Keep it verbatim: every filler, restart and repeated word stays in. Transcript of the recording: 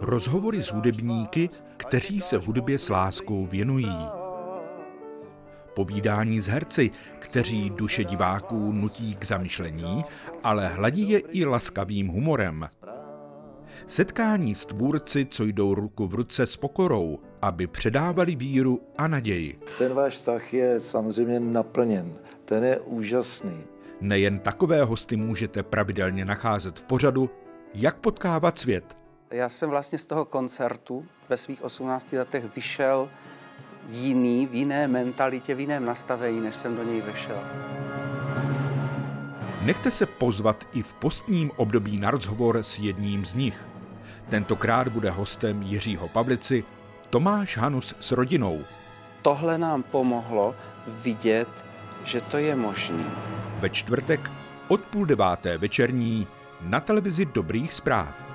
Rozhovory s hudebníky, kteří se hudbě s láskou věnují. Povídání s herci, kteří duše diváků nutí k zamyšlení, ale hladí je i laskavým humorem. Setkání s tvůrci, co jdou ruku v ruce s pokorou, aby předávali víru a naději. Ten váš vztah je samozřejmě naplněn, ten je úžasný. Nejen takové hosty můžete pravidelně nacházet v pořadu Jak potkávat svět. Já jsem vlastně z toho koncertu ve svých osmnácti letech vyšel jiný, v jiné mentalitě, v jiném nastavení, než jsem do něj vešel. Nechte se pozvat i v postním období na rozhovor s jedním z nich. Tentokrát bude hostem Jiřího Pavlici Tomáš Hanus s rodinou. Tohle nám pomohlo vidět, že to je možné. Ve čtvrtek od půl deváté večerní na televizi Dobrých zpráv.